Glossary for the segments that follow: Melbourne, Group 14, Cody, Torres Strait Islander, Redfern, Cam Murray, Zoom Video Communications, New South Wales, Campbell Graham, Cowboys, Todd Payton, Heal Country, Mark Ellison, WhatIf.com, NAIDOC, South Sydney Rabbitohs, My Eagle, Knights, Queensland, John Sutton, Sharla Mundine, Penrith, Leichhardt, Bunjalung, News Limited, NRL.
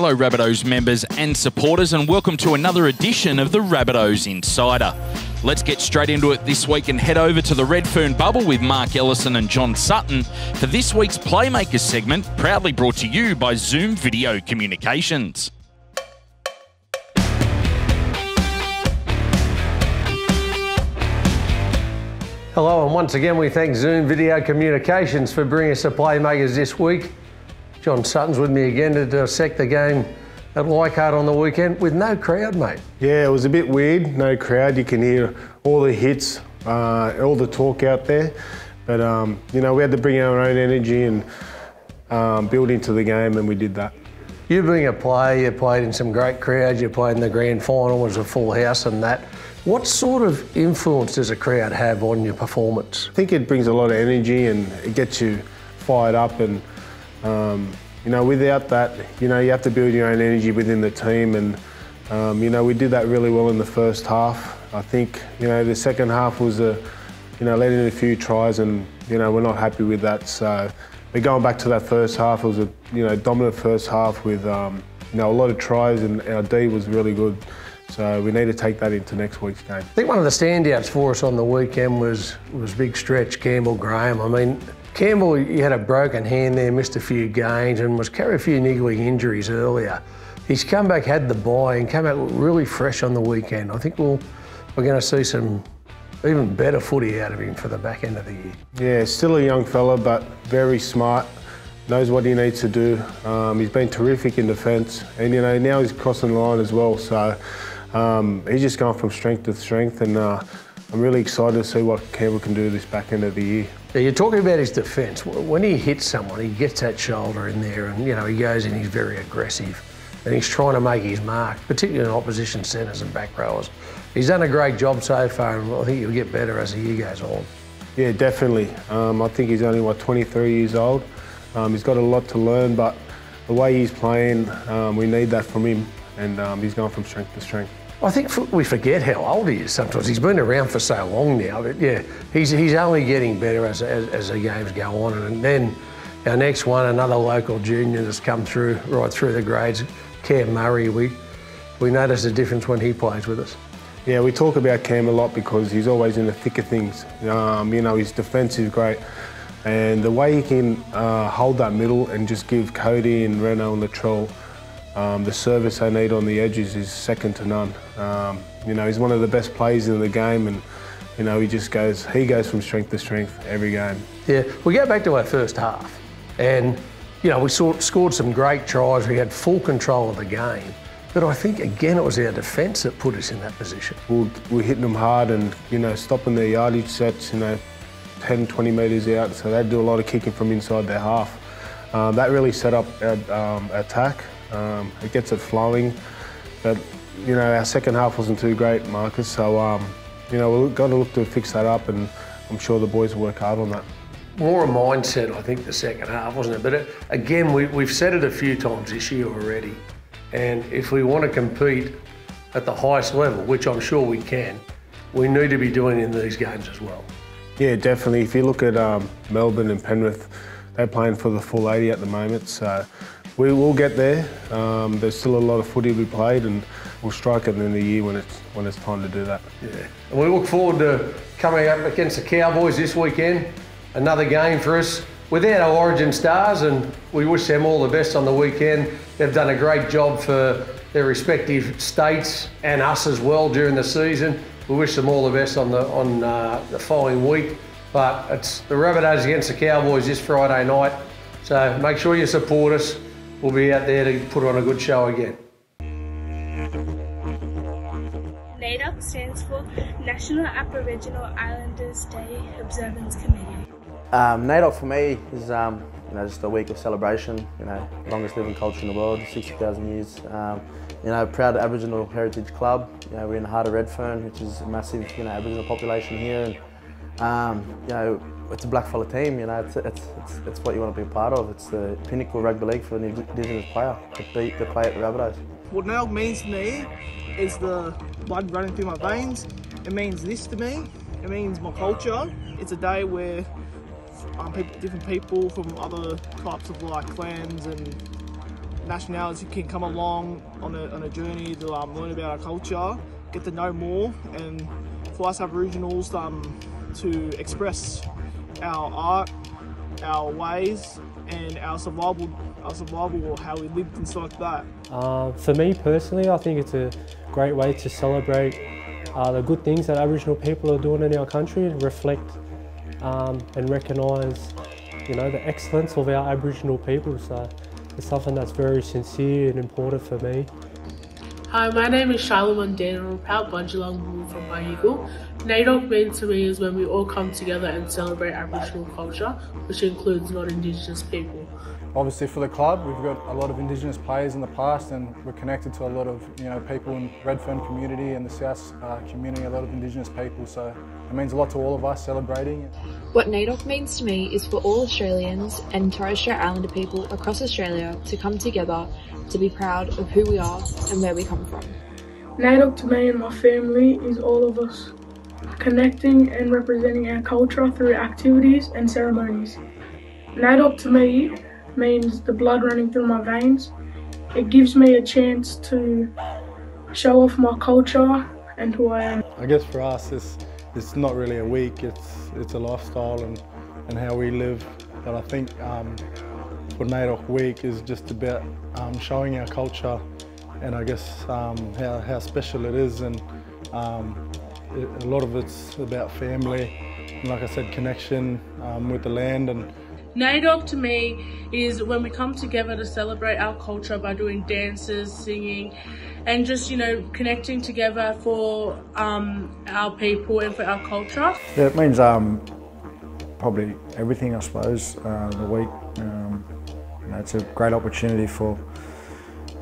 Hello Rabbitohs members and supporters, and welcome to another edition of the Rabbitohs Insider. Let's get straight into it this week and head over to the Redfern bubble with Mark Ellison and John Sutton for this week's Playmakers segment, proudly brought to you by Zoom Video Communications. Hello, and once again we thank Zoom Video Communications for bringing us the Playmakers this week. John Sutton's with me again to dissect the game at Leichhardt on the weekend with no crowd, mate. Yeah, it was a bit weird, no crowd. You can hear all the hits, all the talk out there. But, you know, we had to bring our own energy and build into the game, and we did that. You being a player, you played in some great crowds. You played in the grand final, it was a full house and that. What sort of influence does a crowd have on your performance? I think it brings a lot of energy and it gets you fired up and... you know, without that, you know, you have to build your own energy within the team, and you know, we did that really well in the first half. I think, you know, the second half was a, you know, letting in a few tries, and you know, we're not happy with that. So we're going back to that first half. It was a, you know, dominant first half with you know, a lot of tries, and our D was really good. So we need to take that into next week's game. I think one of the standouts for us on the weekend was big stretch Campbell Graham. I mean, Campbell, you had a broken hand there, missed a few games and was carrying a few niggling injuries earlier. He's come back, had the bye and came out really fresh on the weekend. I think we're going to see some even better footy out of him for the back end of the year. Yeah, still a young fella but very smart, knows what he needs to do. He's been terrific in defence and, you know, now he's crossing the line as well. So he's just gone from strength to strength, and I'm really excited to see what Campbell can do this back end of the year. Now you're talking about his defence. When he hits someone, he gets that shoulder in there and, you know, he goes in, he's very aggressive and he's trying to make his mark, particularly in opposition centres and back rowers. He's done a great job so far and I think he'll get better as the year goes on. Yeah, definitely. I think he's only, what, 23 years old. He's got a lot to learn, but the way he's playing, we need that from him, and he's going from strength to strength. I think we forget how old he is sometimes. He's been around for so long now, but yeah, he's only getting better as the games go on. And then our next one, another local junior that's come through, right through the grades, Cam Murray. We notice the difference when he plays with us. Yeah, we talk about Cam a lot because he's always in the thick of things. You know, his defence is great. And the way he can hold that middle and just give Cody and Renault and Latrell the service they need on the edges is second to none. You know, he's one of the best players in the game, and you know, he goes from strength to strength every game. Yeah, we go back to our first half, and you know, we scored some great tries. We had full control of the game, but I think again it was our defence that put us in that position. We're hitting them hard, and you know, stopping their yardage sets. You know, 10, 20 metres out, so they do a lot of kicking from inside their half. That really set up our attack. It gets it flowing, but you know, our second half wasn't too great, Marcus, so you know, we've got to look to fix that up, and I'm sure the boys will work hard on that. More a mindset, I think, the second half, wasn't it? But it, again, we've said it a few times this year already, and if we want to compete at the highest level, which I'm sure we can, we need to be doing in these games as well. Yeah, definitely. If you look at Melbourne and Penrith, they're playing for the full 80 at the moment, so we will get there. There's still a lot of footy to be played, and we'll strike at the end of the year when it's time to do that. Yeah, and we look forward to coming up against the Cowboys this weekend. Another game for us without our Origin stars, and we wish them all the best on the weekend. They've done a great job for their respective states and us as well during the season. We wish them all the best on the following week. But it's the Rabbitohs against the Cowboys this Friday night, so make sure you support us. We'll be out there to put on a good show again. NAIDOC stands for National Aboriginal Islanders Day Observance Committee. NAIDOC for me is you know, just a week of celebration. You know, longest living culture in the world, 60,000 years. You know, proud Aboriginal Heritage Club. You know, we're in the heart of Redfern, which is a massive, you know, Aboriginal population here. And, you know, it's a blackfella team, you know, it's what you want to be a part of. It's the pinnacle rugby league for an Indigenous player to beat the play at the Rabbitohs. What NAIDOC means to me is the blood running through my veins. It means this to me. It means my culture. It's a day where different people from other types of like clans and nationalities can come along on a journey to learn about our culture, get to know more, and for us Aboriginals to express our art, our ways, and our survival or how we live, things like that. For me personally, I think it's a great way to celebrate the good things that Aboriginal people are doing in our country and reflect and recognise, you know, the excellence of our Aboriginal people. So it's something that's very sincere and important for me. Hi, my name is Sharla Mundine, and I'm a proud Bunjalung woman from My Eagle. NAIDOC means to me is when we all come together and celebrate Aboriginal culture, which includes non-Indigenous people. Obviously for the club, we've got a lot of Indigenous players in the past, and we're connected to a lot of, you know, people in Redfern community and the South community, a lot of Indigenous people, so it means a lot to all of us celebrating. What NAIDOC means to me is for all Australians and Torres Strait Islander people across Australia to come together to be proud of who we are and where we come from. NAIDOC to me and my family is all of us connecting and representing our culture through activities and ceremonies. NAIDOC to me means the blood running through my veins. It gives me a chance to show off my culture and who I am. I guess for us it's not really a week, it's a lifestyle and how we live. But I think for NAIDOC Week is just about showing our culture and I guess how special it is, and a lot of it's about family and, like I said, connection with the land. And NAIDOC to me is when we come together to celebrate our culture by doing dances, singing, and just, you know, connecting together for our people and for our culture. Yeah, it means probably everything, I suppose, the week. You know, it's a great opportunity for,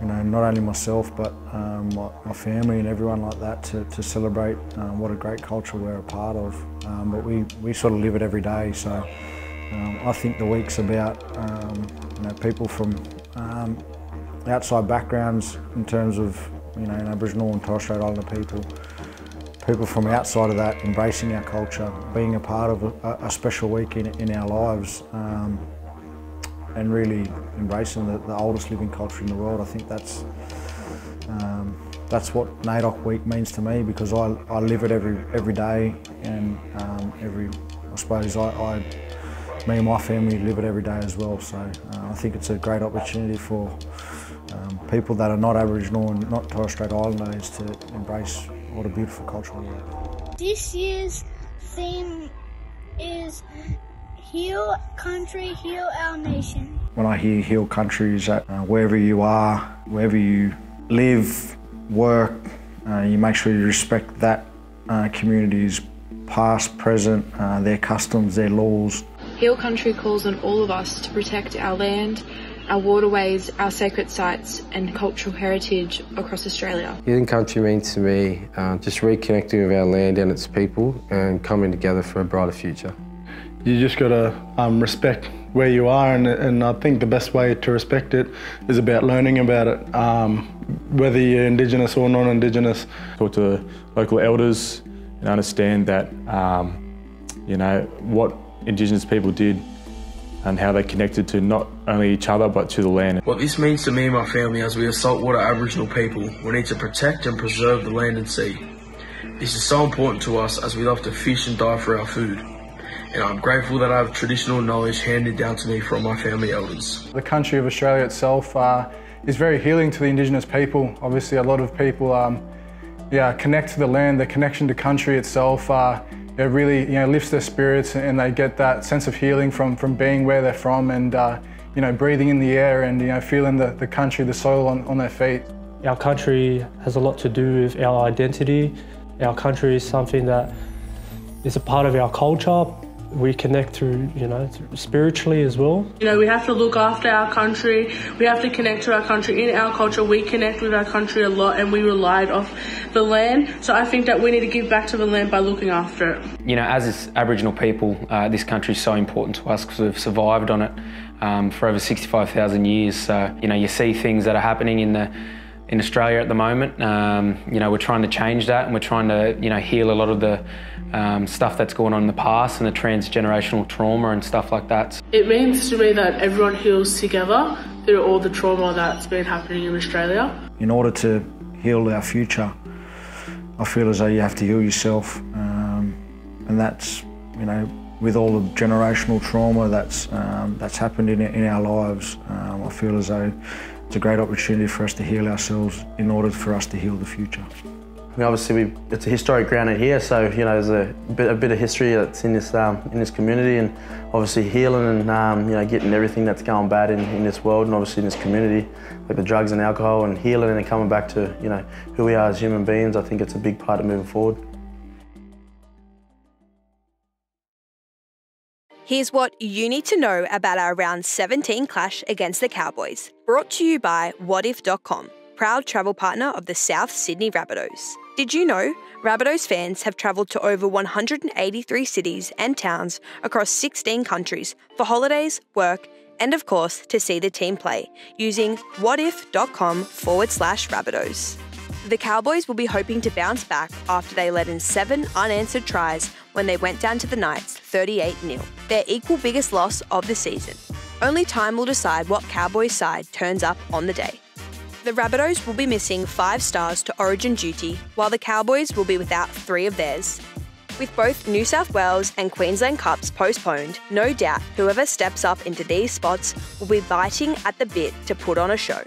you know, not only myself but my family and everyone like that to celebrate what a great culture we're a part of. But we sort of live it every day, so. I think the week's about you know, people from outside backgrounds in terms of, you know, Aboriginal and Torres Strait Islander people from outside of that embracing our culture, being a part of a special week in our lives, and really embracing the oldest living culture in the world. I think that's what NAIDOC Week means to me, because I live it every day, and I suppose me and my family live it every day as well, so I think it's a great opportunity for people that are not Aboriginal and not Torres Strait Islanders to embrace what a beautiful culture we have. This year's theme is Heal Country, Heal Our Nation. When I hear Heal Country, is that wherever you are, wherever you live, work, you make sure you respect that community's past, present, their customs, their laws. Heal Country calls on all of us to protect our land, our waterways, our sacred sites and cultural heritage across Australia. Healing Country means to me just reconnecting with our land and its people and coming together for a brighter future. You just got to respect where you are, and I think the best way to respect it is about learning about it, whether you're Indigenous or non-Indigenous. Talk to local elders and understand that, you know, what Indigenous people did and how they connected to not only each other but to the land. What this means to me and my family as we are saltwater Aboriginal people, we need to protect and preserve the land and sea. This is so important to us as we love to fish and dive for our food, and I'm grateful that I have traditional knowledge handed down to me from my family elders. The country of Australia itself is very healing to the Indigenous people. Obviously a lot of people connect to the land, the connection to country itself. It really, you know, lifts their spirits, and they get that sense of healing from being where they're from, and you know, breathing in the air, and, you know, feeling the country, the soil on their feet. Our country has a lot to do with our identity. Our country is something that is a part of our culture. We connect through, you know, spiritually as well. You know, we have to look after our country. We have to connect to our country. In our culture, we connect with our country a lot, and we relied off the land. So I think that we need to give back to the land by looking after it. You know, as Aboriginal people, this country is so important to us because we've survived on it for over 65,000 years. So, you know, you see things that are happening in the in Australia at the moment. You know, we're trying to change that, and we're trying to, you know, heal a lot of the stuff that's going on in the past and the transgenerational trauma and stuff like that. It means to me that everyone heals together through all the trauma that's been happening in Australia. In order to heal our future, I feel as though you have to heal yourself, and that's, you know, with all the generational trauma that's happened in our lives, I feel as though it's a great opportunity for us to heal ourselves in order for us to heal the future. I mean, obviously, it's a historic ground here, so, you know, there's a bit of history that's in this community, and obviously healing and you know, getting everything that's going bad in this world and obviously in this community, like the drugs and alcohol, and healing and coming back to, you know, who we are as human beings. I think it's a big part of moving forward. Here's what you need to know about our Round 17 clash against the Cowboys, brought to you by WhatIf.com, proud travel partner of the South Sydney Rabbitohs. Did you know Rabbitohs fans have travelled to over 183 cities and towns across 16 countries for holidays, work, and of course to see the team play using whatif.com/Rabbitohs. The Cowboys will be hoping to bounce back after they let in 7 unanswered tries when they went down to the Knights 38-0, their equal biggest loss of the season. Only time will decide what Cowboys side turns up on the day. The Rabbitohs will be missing 5 stars to Origin duty, while the Cowboys will be without 3 of theirs. With both New South Wales and Queensland Cups postponed, no doubt whoever steps up into these spots will be biting at the bit to put on a show.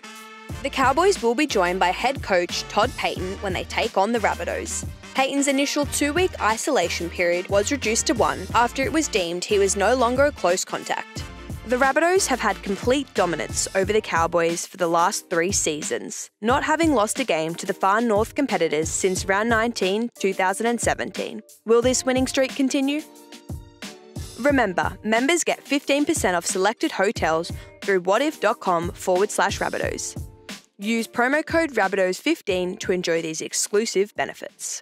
The Cowboys will be joined by head coach Todd Payton when they take on the Rabbitohs. Payton's initial 2-week isolation period was reduced to 1 after it was deemed he was no longer a close contact. The Rabbitohs have had complete dominance over the Cowboys for the last 3 seasons, not having lost a game to the Far North competitors since Round 19, 2017. Will this winning streak continue? Remember, members get 15% off selected hotels through whatif.com/Rabbitohs. Use promo code Rabbitohs15 to enjoy these exclusive benefits.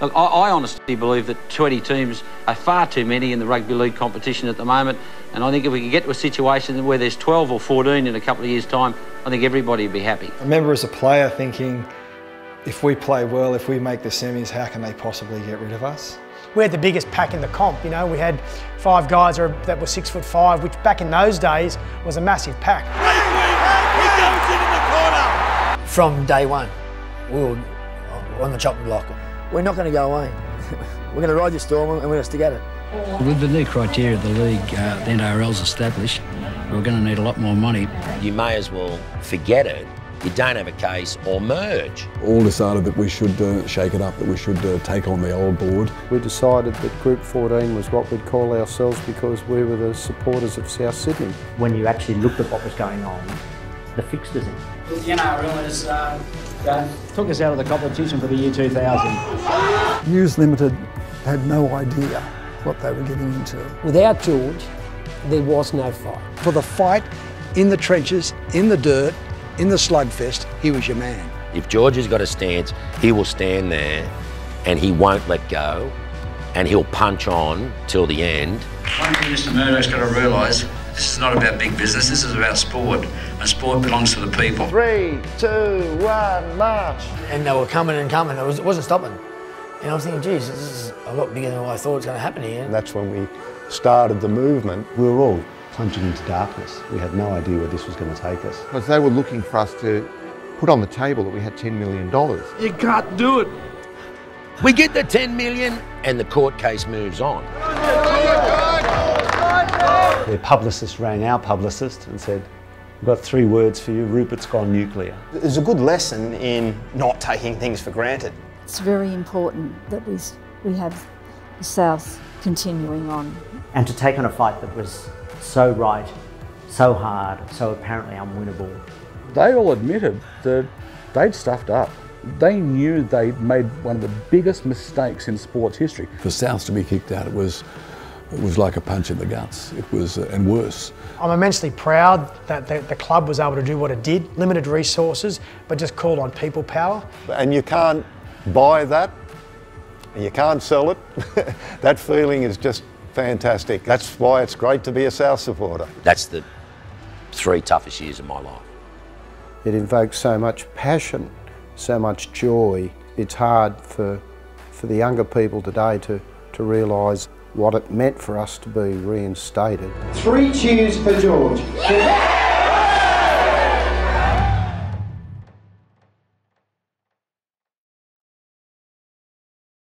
Look, I honestly believe that 20 teams are far too many in the rugby league competition at the moment, and I think if we could get to a situation where there's 12 or 14 in a couple of years' time, I think everybody would be happy. I remember as a player thinking, if we play well, if we make the semis, how can they possibly get rid of us? We had the biggest pack in the comp, you know, we had 5 guys that were 6'5", which back in those days was a massive pack. He goes in the corner! From day one, we were on the chopping block. We're not going to go away. We're going to ride this storm and we're going to stick at it. With the new criteria the league, the NRL's established, we're going to need a lot more money. You may as well forget it. You don't have a case or merge. All decided that we should shake it up, that we should take on the old board. We decided that Group 14 was what we'd call ourselves because we were the supporters of South Sydney. When you actually looked at what was going on, the fixtures in. The NRL is... took us out of the competition for the year 2000. News Limited had no idea what they were getting into. Without George, there was no fight. For the fight, in the trenches, in the dirt, in the slugfest, he was your man. If George has got a stance, he will stand there and he won't let go and he'll punch on till the end. One thing Mr. Murdoch's got to realise, this is not about big business, this is about sport. And sport belongs to the people. 3, 2, 1, march. And they were coming and coming, it wasn't stopping. And I was thinking, geez, this is a lot bigger than what I thought was going to happen here. And that's when we started the movement. We were all plunging into darkness. We had no idea where this was going to take us. Because they were looking for us to put on the table that we had $10 million. You can't do it. We get the $10 million and the court case moves on. Their publicist rang our publicist and said, "We've got 3 words for you, Rupert's gone nuclear." There's a good lesson in not taking things for granted. It's very important that we have the South continuing on. And to take on a fight that was so right, so hard, so apparently unwinnable. They all admitted that they'd stuffed up. They knew they'd made one of the biggest mistakes in sports history. For South to be kicked out, it was like a punch in the guts. It was, and worse. I'm immensely proud that the club was able to do what it did. Limited resources, but just called on people power. And you can't buy that, and you can't sell it. That feeling is just fantastic. That's why it's great to be a South supporter. That's the 3 toughest years of my life. It invokes so much passion, so much joy. It's hard for the younger people today to realise what it meant for us to be reinstated. 3 cheers for George.